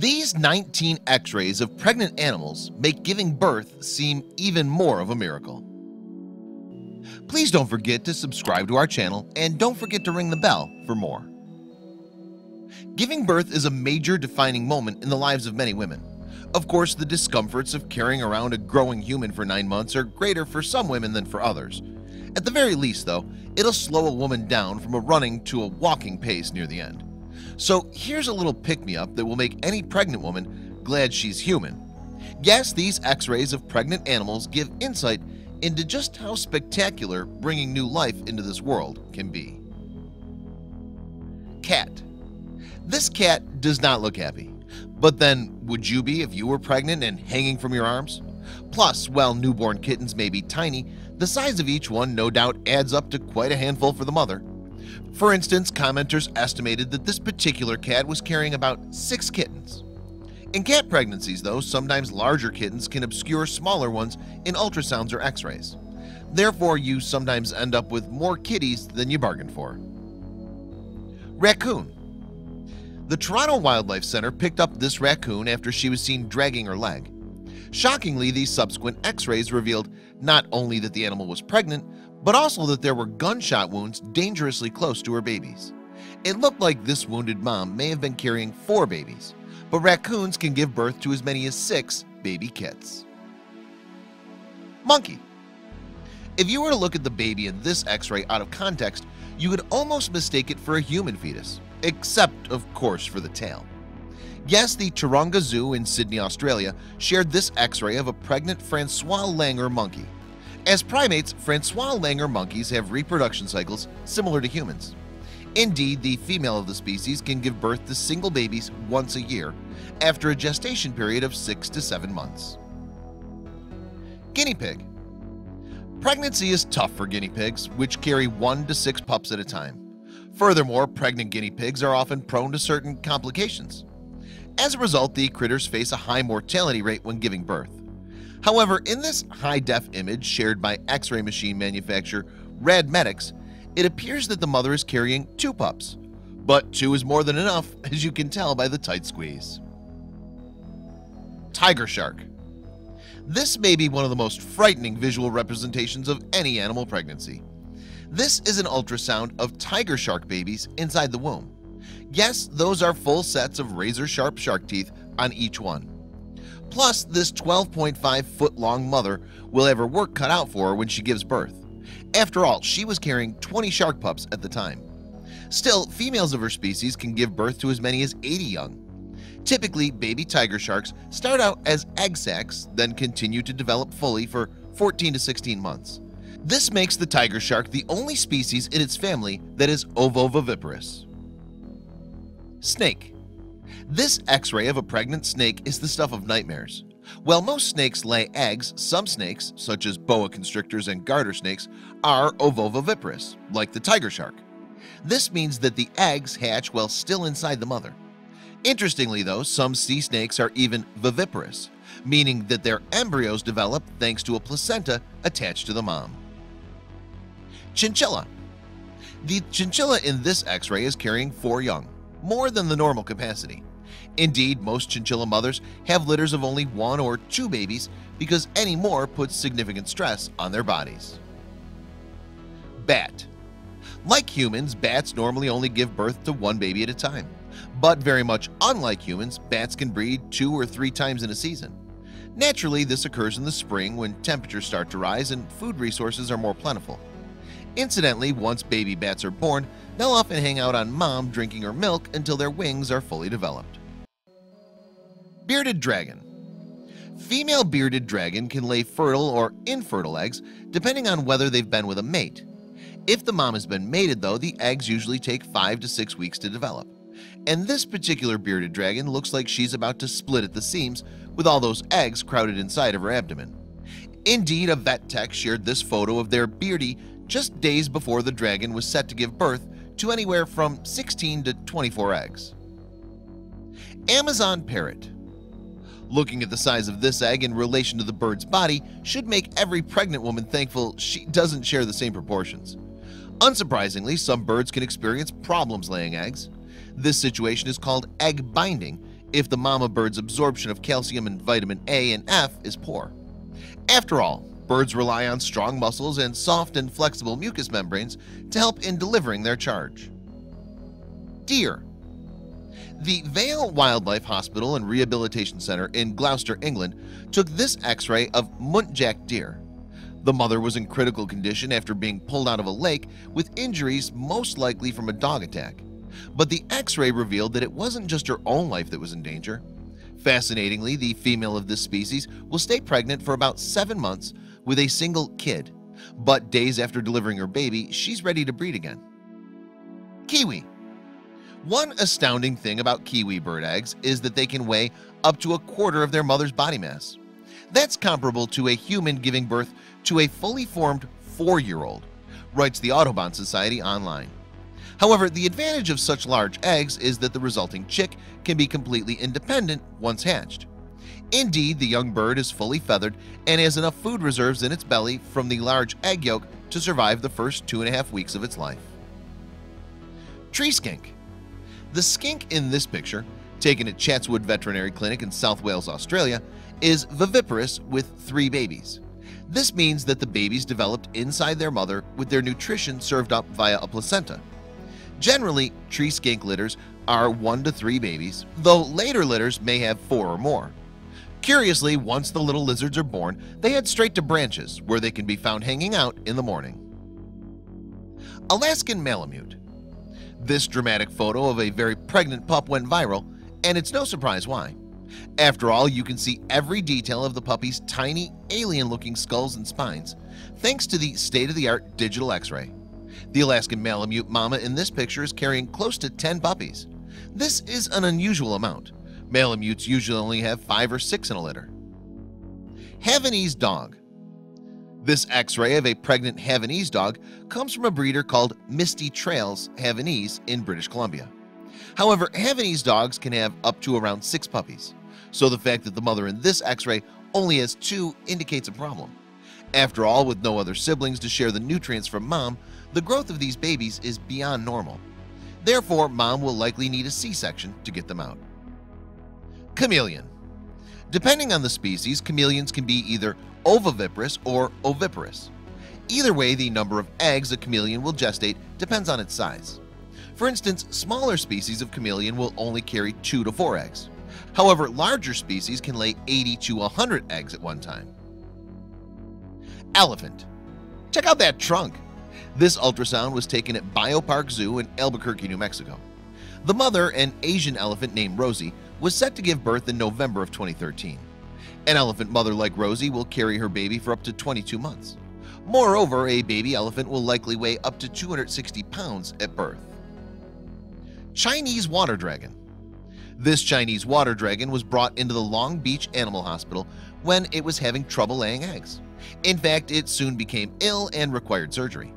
These 19 x-rays of pregnant animals make giving birth seem even more of a miracle. Please don't forget to subscribe to our channel and don't forget to ring the bell for more. Giving birth is a major defining moment in the lives of many women. Of course, the discomforts of carrying around a growing human for 9 months are greater for some women than for others. At the very least, though, it'll slow a woman down from a running to a walking pace near the end. So here's a little pick-me-up that will make any pregnant woman glad she's human. Yes, these x-rays of pregnant animals give insight into just how spectacular bringing new life into this world can be. Cat. This cat does not look happy. But then, would you be if you were pregnant and hanging from your arms? Plus, while newborn kittens may be tiny, the size of each one no doubt adds up to quite a handful for the mother. For instance, commenters estimated that this particular cat was carrying about 6 kittens. In cat pregnancies, though, sometimes larger kittens can obscure smaller ones in ultrasounds or x-rays. Therefore, you sometimes end up with more kitties than you bargained for. Raccoon. The Toronto Wildlife Center picked up this raccoon after she was seen dragging her leg. Shockingly, these subsequent x-rays revealed not only that the animal was pregnant, but also that there were gunshot wounds dangerously close to her babies. It looked like this wounded mom may have been carrying 4 babies, but raccoons can give birth to as many as 6 baby kits. Monkey. If you were to look at the baby in this x-ray out of context, you could almost mistake it for a human fetus, except, of course, for the tail. Yes, the Taronga Zoo in Sydney, Australia, shared this x-ray of a pregnant Francois Langer monkey. As primates, Francois Langer monkeys have reproduction cycles similar to humans. Indeed, the female of the species can give birth to single babies once a year after a gestation period of 6 to 7 months. Guinea pig. Pregnancy is tough for guinea pigs, which carry 1 to 6 pups at a time. Furthermore, pregnant guinea pigs are often prone to certain complications. As a result, the critters face a high mortality rate when giving birth. However, in this high-def image shared by x-ray machine manufacturer Radmedics, it appears that the mother is carrying 2 pups, but 2 is more than enough, as you can tell by the tight squeeze. Tiger shark. This may be one of the most frightening visual representations of any animal pregnancy. This is an ultrasound of tiger shark babies inside the womb. Yes, those are full sets of razor-sharp shark teeth on each one. Plus, this 12.5-foot-long mother will have her work cut out for her when she gives birth. After all, she was carrying 20 shark pups at the time. Still, females of her species can give birth to as many as 80 young. Typically, baby tiger sharks start out as egg sacs, then continue to develop fully for 14 to 16 months. This makes the tiger shark the only species in its family that is ovoviviparous. Snake. This x-ray of a pregnant snake is the stuff of nightmares. While most snakes lay eggs, some snakes, such as boa constrictors and garter snakes, are ovoviviparous, like the tiger shark. This means that the eggs hatch while still inside the mother. Interestingly, though, some sea snakes are even viviparous, meaning that their embryos develop thanks to a placenta attached to the mom. Chinchilla. The chinchilla in this x-ray is carrying 4 young, more than the normal capacity. Indeed, most chinchilla mothers have litters of only 1 or 2 babies because any more puts significant stress on their bodies. Bat. Like humans, bats normally only give birth to 1 baby at a time. But very much unlike humans, bats can breed 2 or 3 times in a season. Naturally, this occurs in the spring when temperatures start to rise and food resources are more plentiful. Incidentally, once baby bats are born, they'll often hang out on mom drinking her milk until their wings are fully developed. Bearded dragon. Female bearded dragon can lay fertile or infertile eggs depending on whether they've been with a mate. If the mom has been mated, though, the eggs usually take 5 to 6 weeks to develop. And this particular bearded dragon looks like she's about to split at the seams with all those eggs crowded inside of her abdomen. Indeed, a vet tech shared this photo of their beardy just days before the dragon was set to give birth to anywhere from 16 to 24 eggs. Amazon parrot. Looking at the size of this egg in relation to the bird's body should make every pregnant woman thankful she doesn't share the same proportions. Unsurprisingly, some birds can experience problems laying eggs. This situation is called egg binding if the mama bird's absorption of calcium and vitamin A and F is poor. After all, birds rely on strong muscles and soft and flexible mucous membranes to help in delivering their charge. Deer. The Vale Wildlife Hospital and Rehabilitation Center in Gloucester, England, took this X-ray of Muntjac deer. The mother was in critical condition after being pulled out of a lake with injuries most likely from a dog attack. But the X-ray revealed that it wasn't just her own life that was in danger. Fascinatingly, the female of this species will stay pregnant for about 7 months with a single kid, but days after delivering her baby, she's ready to breed again. Kiwi. One astounding thing about kiwi bird eggs is that they can weigh up to 1/4 of their mother's body mass. That's comparable to a human giving birth to a fully formed 4-year-old, writes the Audubon Society online. However, the advantage of such large eggs is that the resulting chick can be completely independent once hatched. Indeed, the young bird is fully feathered and has enough food reserves in its belly from the large egg yolk to survive the first 2.5 weeks of its life. Tree skink. The skink in this picture, taken at Chatswood Veterinary Clinic in South Wales, Australia, is viviparous with 3 babies. This means that the babies developed inside their mother with their nutrition served up via a placenta. Generally, tree skink litters are 1 to 3 babies, though later litters may have 4 or more. Curiously, once the little lizards are born, they head straight to branches where they can be found hanging out in the morning. Alaskan Malamute. This dramatic photo of a very pregnant pup went viral, and it's no surprise why. After all, you can see every detail of the puppy's tiny, alien-looking skulls and spines, thanks to the state-of-the-art digital X-ray. The Alaskan Malamute mama in this picture is carrying close to 10 puppies. This is an unusual amount. Malamutes usually only have 5 or 6 in a litter. Havanese dog. This X-ray of a pregnant Havanese dog comes from a breeder called Misty Trails Havanese in British Columbia. However, Havanese dogs can have up to around 6 puppies, so the fact that the mother in this X-ray only has 2 indicates a problem. After all, with no other siblings to share the nutrients from mom, the growth of these babies is beyond normal. Therefore, mom will likely need a C-section to get them out. Chameleon. Depending on the species, chameleons can be either oviviparous or oviparous. Either way, the number of eggs a chameleon will gestate depends on its size. For instance, smaller species of chameleon will only carry 2 to 4 eggs. However, larger species can lay 80 to 100 eggs at one time. Elephant. Check out that trunk! This ultrasound was taken at BioPark Zoo in Albuquerque, New Mexico. The mother, an Asian elephant named Rosie, was set to give birth in November of 2013. An elephant mother like Rosie will carry her baby for up to 22 months. Moreover, a baby elephant will likely weigh up to 260 pounds at birth. Chinese water dragon. This Chinese water dragon was brought into the Long Beach Animal Hospital when it was having trouble laying eggs. In fact, it soon became ill and required surgery.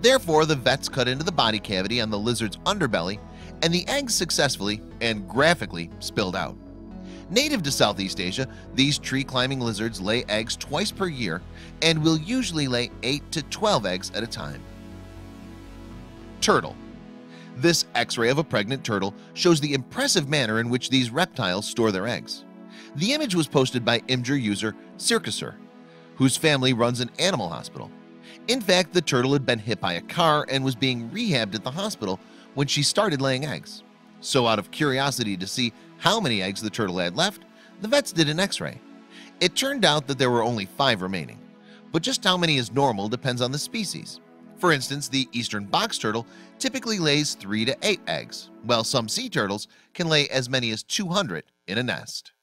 Therefore, the vets cut into the body cavity on the lizard's underbelly, and the eggs successfully and graphically spilled out. Native to Southeast Asia, these tree-climbing lizards lay eggs twice per year and will usually lay 8 to 12 eggs at a time. Turtle. This X-ray of a pregnant turtle shows the impressive manner in which these reptiles store their eggs. The image was posted by Imgur user Circusur, whose family runs an animal hospital. In fact, the turtle had been hit by a car and was being rehabbed at the hospital when she started laying eggs. So out of curiosity to see how many eggs the turtle had left, the vets did an X-ray. It turned out that there were only 5 remaining, but just how many is normal depends on the species. For instance, the eastern box turtle typically lays 3 to 8 eggs, while some sea turtles can lay as many as 200 in a nest.